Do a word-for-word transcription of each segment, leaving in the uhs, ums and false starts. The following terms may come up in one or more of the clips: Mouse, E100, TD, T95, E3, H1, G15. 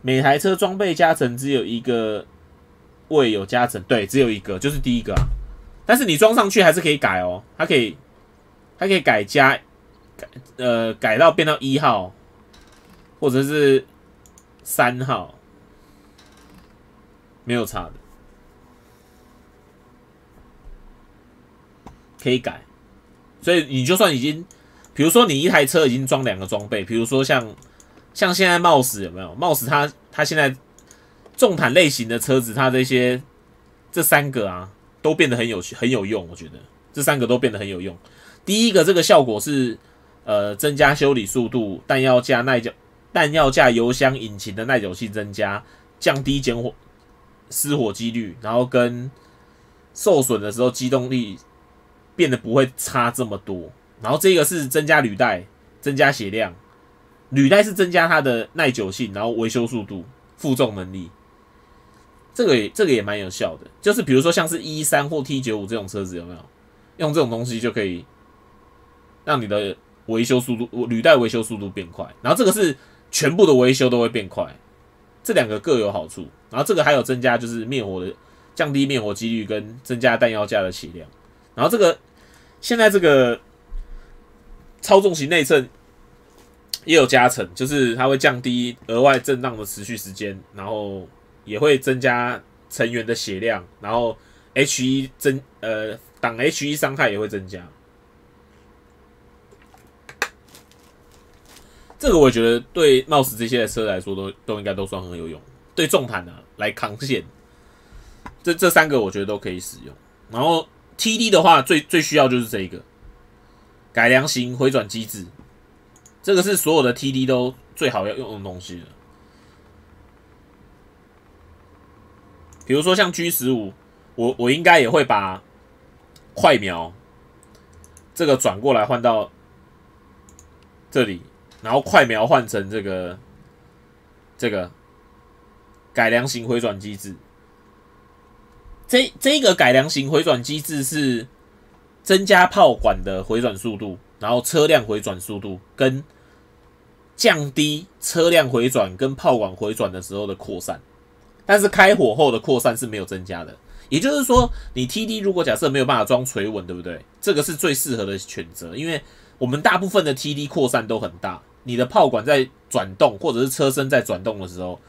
每台车装备加成只有一个位有加成，对，只有一个，就是第一个啊。但是你装上去还是可以改哦，它可以，它可以改加，改呃改到变到一号，或者是三号，没有差的，可以改。所以你就算已经，比如说你一台车已经装两个装备，比如说像。 像现在 Mouse 有没有 ？Mouse 它它现在重坦类型的车子，它这些这三个啊都变得很有很有用，我觉得这三个都变得很有用。第一个这个效果是呃增加修理速度，弹药架耐久弹药架油箱引擎的耐久性增加，降低减火失火几率，然后跟受损的时候机动力变得不会差这么多。然后这个是增加履带，增加血量。 履带是增加它的耐久性，然后维修速度、负重能力，这个也这个也蛮有效的。就是比如说像是 E 三 或 T 九十五 这种车子，有没有用这种东西就可以让你的维修速度、履带维修速度变快。然后这个是全部的维修都会变快，这两个各有好处。然后这个还有增加就是灭火的，降低灭火几率跟增加弹药架的血量。然后这个现在这个操纵型内衬。 也有加成，就是它会降低额外震荡的持续时间，然后也会增加成员的血量，然后 H 一 增呃挡 H 一 伤害也会增加。这个我觉得对 Mouse 这些的车来说都都应该都算很有用，对重坦啊来扛线，这这三个我觉得都可以使用。然后 T D 的话最最需要就是这一个改良型回转机制。 这个是所有的 T D 都最好要用的东西了。比如说像 G 十五，我我应该也会把快瞄这个转过来换到这里，然后快瞄换成这个这个改良型回转机制。这这个改良型回转机制是增加炮管的回转速度，然后车辆回转速度跟 降低车辆回转跟炮管回转的时候的扩散，但是开火后的扩散是没有增加的。也就是说，你 T D 如果假设没有办法装垂稳，对不对？这个是最适合的选择，因为我们大部分的 T D 扩散都很大。你的炮管在转动或者是车身在转动的时候，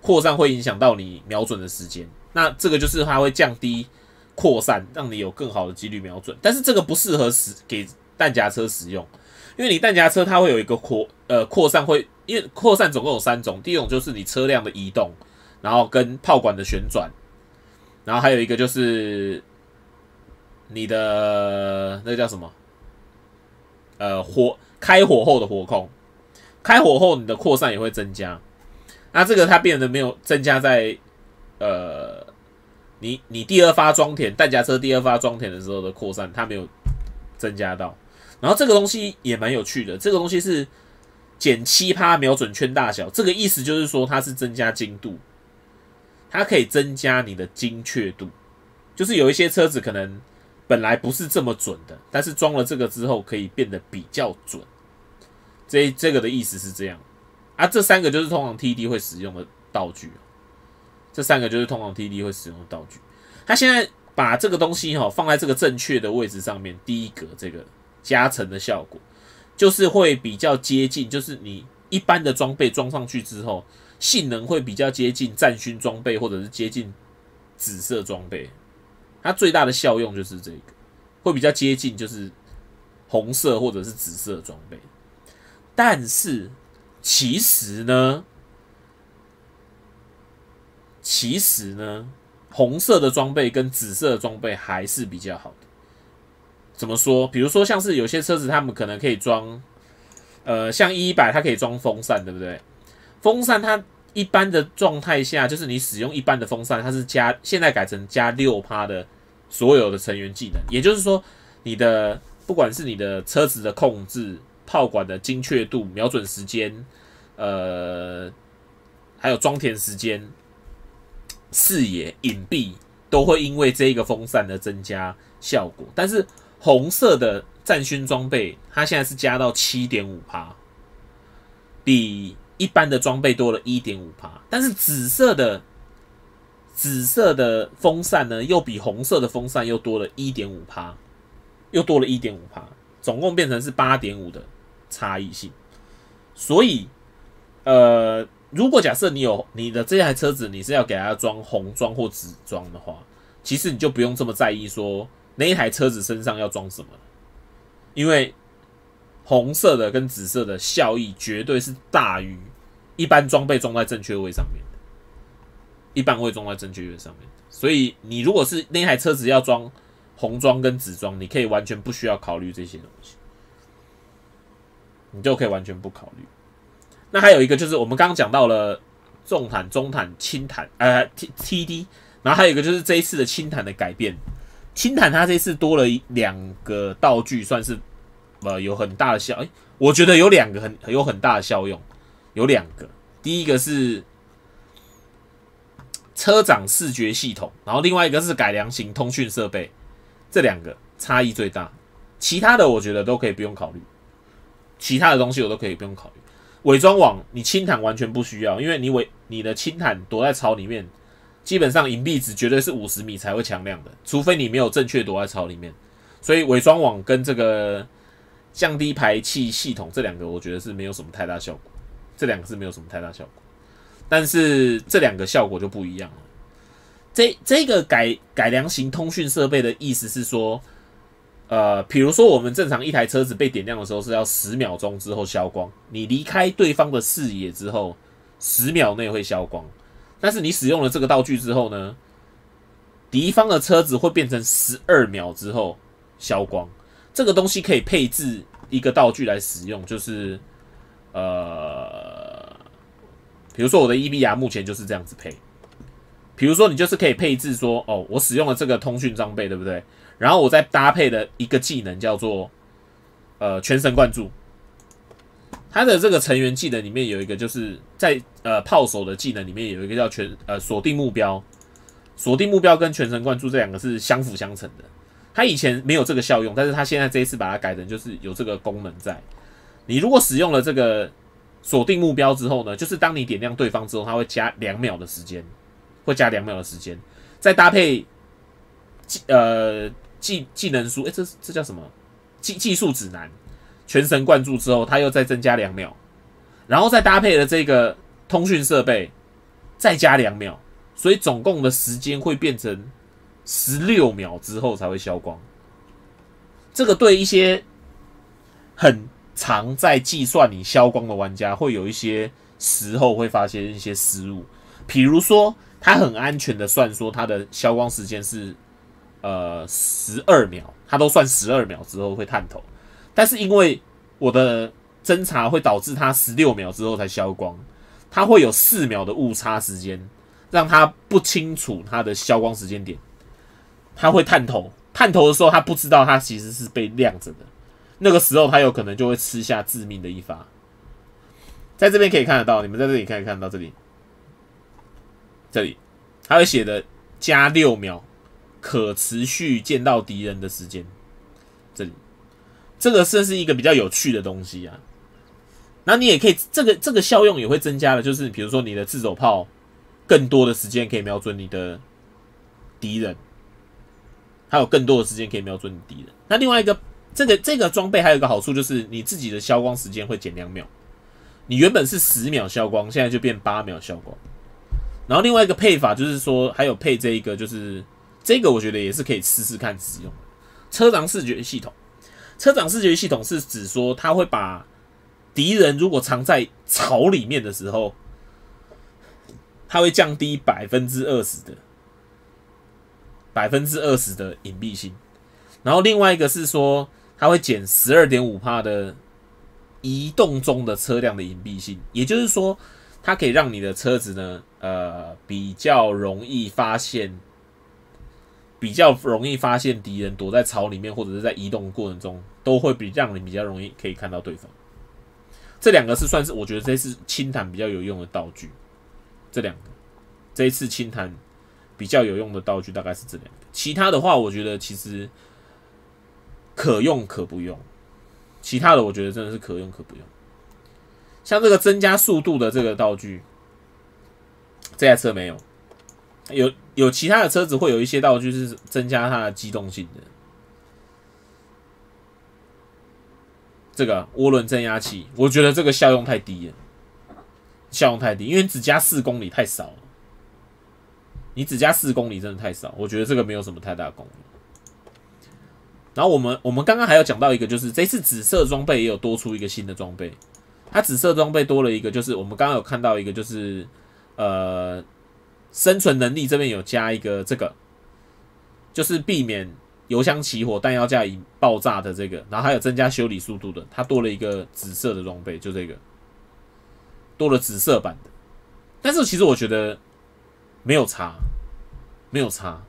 扩散会影响到你瞄准的时间。那这个就是它会降低扩散，让你有更好的几率瞄准。但是这个不适合使给弹夹车使用。 因为你弹夹车，它会有一个扩呃扩散会，因为扩散总共有三种，第一种就是你车辆的移动，然后跟炮管的旋转，然后还有一个就是你的那个叫什么？呃火开火后的火控，开火后你的扩散也会增加。那这个它变得没有增加在呃你你第二发装填弹夹车第二发装填的时候的扩散，它没有增加到。 然后这个东西也蛮有趣的，这个东西是减百分之七瞄准圈大小，这个意思就是说它是增加精度，它可以增加你的精确度。就是有一些车子可能本来不是这么准的，但是装了这个之后可以变得比较准。这这个的意思是这样啊，这三个就是通常 T D 会使用的道具，这三个就是通常 T D 会使用的道具。它现在把这个东西哈、哦、放在这个正确的位置上面，第一格这个。 加成的效果就是会比较接近，就是你一般的装备装上去之后，性能会比较接近战勋装备或者是接近紫色装备。它最大的效用就是这个，会比较接近就是红色或者是紫色装备。但是其实呢，其实呢，红色的装备跟紫色的装备还是比较好的。 怎么说？比如说，像是有些车子，他们可能可以装，呃，像 E 一百它可以装风扇，对不对？风扇它一般的状态下，就是你使用一般的风扇，它是加现在改成加 百分之六 的所有的成员技能，也就是说，你的不管是你的车子的控制、炮管的精确度、瞄准时间，呃，还有装填时间、视野、隐蔽，都会因为这个风扇的增加效果，但是 红色的战勋装备，它现在是加到 百分之七点五，比一般的装备多了 百分之一点五， 但是紫色的紫色的风扇呢，又比红色的风扇又多了 百分之一点五， 又多了 百分之一点五， 总共变成是 百分之八点五 的差异性。所以，呃，如果假设你有你的这台车子，你是要给它装红装或紫装的话，其实你就不用这么在意说那一台车子身上要装什么，因为红色的跟紫色的效益绝对是大于一般装备装在正确位上面的，一般会装在正确位上面。所以你如果是那台车子要装红装跟紫装，你可以完全不需要考虑这些东西，你就可以完全不考虑。那还有一个就是我们刚刚讲到了重坦、中坦、轻坦，呃 T D， 然后还有一个就是这一次的轻坦的改变，轻坦它这次多了两个道具，算是呃有很大的效，哎、欸，我觉得有两个很有很大的效用，有两个，第一个是车长视觉系统，然后另外一个是改良型通讯设备，这两个差异最大，其他的我觉得都可以不用考虑，其他的东西我都可以不用考虑。伪装网你轻坦完全不需要，因为你伪你的轻坦躲在草里面，基本上隐蔽值绝对是五十米才会强亮的，除非你没有正确躲在草里面。所以伪装网跟这个降低排气系统这两个，我觉得是没有什么太大效果，这两个是没有什么太大效果，但是这两个效果就不一样了。这这个改改良型通讯设备的意思是说，呃，比如说我们正常一台车子被点亮的时候是要十秒钟之后消光，你离开对方的视野之后十秒内会消光，但是你使用了这个道具之后呢，敌方的车子会变成十二秒之后消光。这个东西可以配置一个道具来使用，就是呃，比如说我的伊比亚目前就是这样子配。比如说你就是可以配置说，哦，我使用了这个通讯装备，对不对？然后我再搭配的一个技能叫做呃全神贯注。它的这个成员技能里面有一个就是在呃炮手的技能里面有一个叫全呃锁定目标，锁定目标跟全神贯注这两个是相辅相成的。它以前没有这个效用，但是它现在这一次把它改成就是有这个功能在。你如果使用了这个锁定目标之后呢，就是当你点亮对方之后，它会加两秒的时间，会加两秒的时间，再搭配技呃技技能书，哎、欸，这这叫什么？技技术指南，全神贯注之后，它又再增加两秒，然后再搭配了这个通讯设备，再加两秒，所以总共的时间会变成十六秒之后才会消光。这个对一些很常在计算你消光的玩家，会有一些时候会发现一些失误。比如说，他很安全的算说他的消光时间是呃十二秒，他都算十二秒之后会探头，但是因为我的侦查会导致他十六秒之后才消光，他会有四秒的误差时间，让他不清楚他的消光时间点，他会探头，探头的时候他不知道他其实是被亮着的，那个时候他有可能就会吃下致命的一发。在这边可以看得到，你们在这里可以看得到，这里，这里，他会写的加六秒可持续见到敌人的时间，这里，这个算是一个比较有趣的东西啊。那你也可以，这个这个效用也会增加的，就是比如说你的自走炮。更多的时间可以瞄准你的敌人，还有更多的时间可以瞄准你敌人。那另外一个，这个这个装备还有一个好处就是你自己的消光时间会减两秒，你原本是十秒消光，现在就变八秒消光。然后另外一个配法就是说，还有配这一个，就是这个我觉得也是可以试试看使用的车长视觉系统。车长视觉系统是指说，它会把敌人如果藏在草里面的时候，它会降低 百分之二十 的 百分之二十 的隐蔽性，然后另外一个是说它会减 百分之十二点五 的移动中的车辆的隐蔽性，也就是说它可以让你的车子呢，呃，比较容易发现，比较容易发现敌人躲在草里面或者是在移动的过程中，都会比让你比较容易可以看到对方。这两个是算是我觉得这是轻坦比较有用的道具。这两个，这一次轻坦比较有用的道具大概是这两个，其他的话我觉得其实可用可不用，其他的我觉得真的是可用可不用。像这个增加速度的这个道具，这台车没有。有有其他的车子会有一些道具是增加它的机动性的。这个涡轮增压器，我觉得这个效用太低了，效用太低，因为只加四公里太少了。你只加四公里真的太少，我觉得这个没有什么太大功用。 然后我们我们刚刚还有讲到一个，就是这次紫色装备也有多出一个新的装备，它紫色装备多了一个，就是我们刚刚有看到一个，就是呃生存能力这边有加一个这个，就是避免油箱起火、弹药架引爆炸的这个，然后还有增加修理速度的，它多了一个紫色的装备，就这个多了紫色版的，但是其实我觉得没有差，没有差。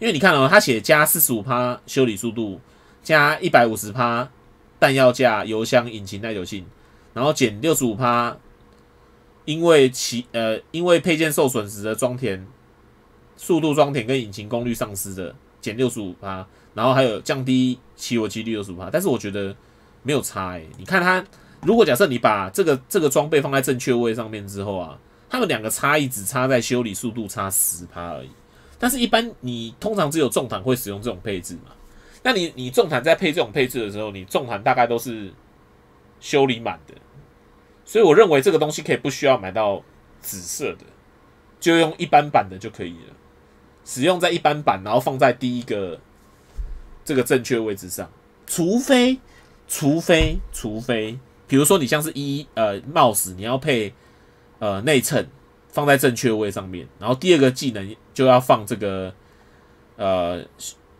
因为你看哦，他写加 百分之四十五 修理速度，加 百分之一百五十 弹药架、油箱、引擎耐久性，然后减 百分之六十五， 因为其呃因为配件受损时的装填速度、装填跟引擎功率丧失的减 百分之六十五， 然后还有降低起火几率 百分之六十五， 但是我觉得没有差诶、欸。你看它，如果假设你把这个这个装备放在正确位上面之后啊，它们两个差异只差在修理速度差 百分之十 而已。 但是，一般你通常只有重坦会使用这种配置嘛？那你你重坦在配这种配置的时候，你重坦大概都是修理满的，所以我认为这个东西可以不需要买到紫色的，就用一般版的就可以了。使用在一般版，然后放在第一个这个正确位置上，除非除非除非，比如说你像是一呃 Mouse， 你要配呃内衬。 放在正确位上面，然后第二个技能就要放这个呃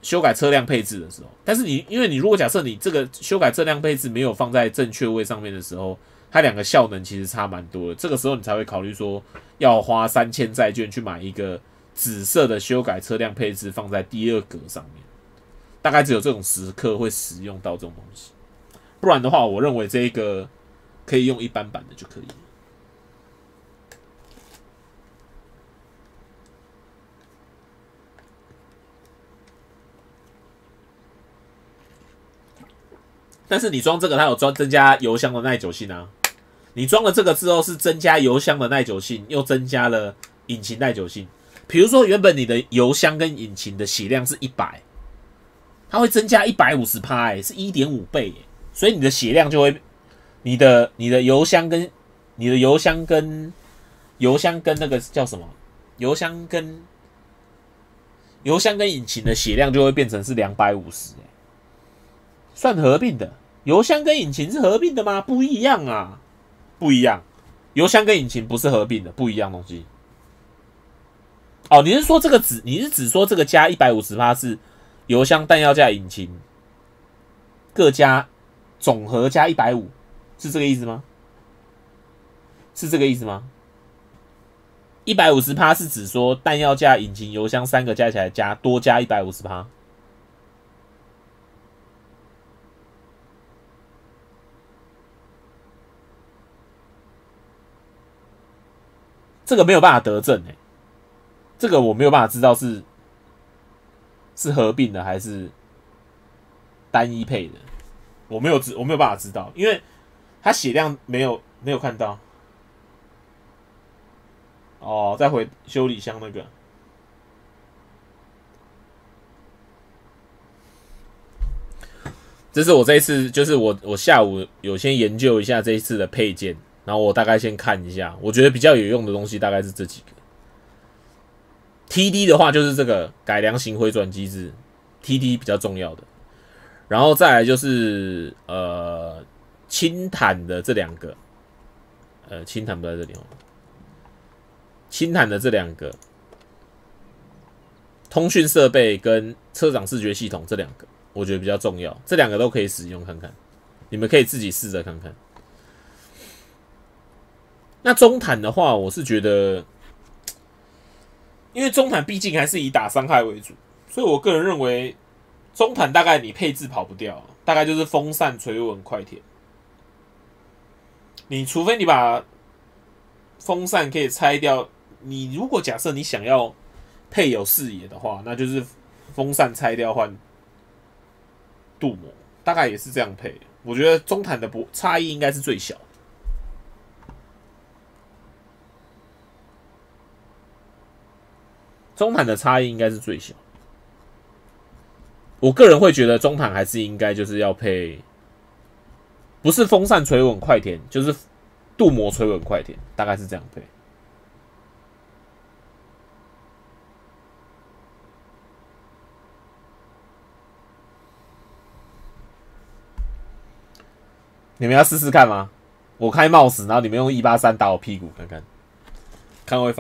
修改车辆配置的时候，但是你因为你如果假设你这个修改车辆配置没有放在正确位上面的时候，它两个效能其实差蛮多的，这个时候你才会考虑说要花三千债券去买一个紫色的修改车辆配置放在第二格上面，大概只有这种时刻会使用到这种东西，不然的话，我认为这个可以用一般版的就可以了。 但是你装这个，它有装增加油箱的耐久性啊。你装了这个之后，是增加油箱的耐久性，又增加了引擎耐久性。比如说，原本你的油箱跟引擎的血量是 一百， 它会增加 百分之一百五十， 哎，是 一点五 倍、欸，所以你的血量就会，你的你的油箱跟你的油箱跟油箱跟那个叫什么？油箱跟油箱跟引擎的血量就会变成是两百五十， 哎。 算合并的，油箱跟引擎是合并的吗？不一样啊，不一样。油箱跟引擎不是合并的，不一样东西。哦，你是说这个只，你是只说这个加 百分之一百五十 是油箱、弹药架、引擎各加总和加 一百五十， 是这个意思吗？是这个意思吗？ 百分之一百五十 是指说弹药架、引擎、油箱三个加起来加多加 百分之一百五十。 这个没有办法得证哎、欸，这个我没有办法知道是是合并的还是单一配的，我没有知我没有办法知道，因为它血量没有没有看到。哦，再回修理箱那个，这是我这一次就是我我下午有先研究一下这一次的配件。 然后我大概先看一下，我觉得比较有用的东西大概是这几个。T D 的话就是这个改良型回转机制 ，T D 比较重要的。然后再来就是呃轻坦的这两个，呃轻坦不在这里哦，轻坦的这两个通讯设备跟车长视觉系统这两个，我觉得比较重要，这两个都可以使用看看，你们可以自己试着看看。 那中坦的话，我是觉得，因为中坦毕竟还是以打伤害为主，所以我个人认为，中坦大概你配置跑不掉，大概就是风扇、垂稳、快舔。你除非你把风扇可以拆掉，你如果假设你想要配有视野的话，那就是风扇拆掉换镀膜，大概也是这样配。我觉得中坦的不差异应该是最小。中盘的差异应该是最小。我个人会觉得中盘还是应该就是要配，不是风扇垂稳快填，就是镀膜垂稳快填，大概是这样配。你们要试试看吗？我开 mouse， 然后你们用一八三打我屁股看看，看会发。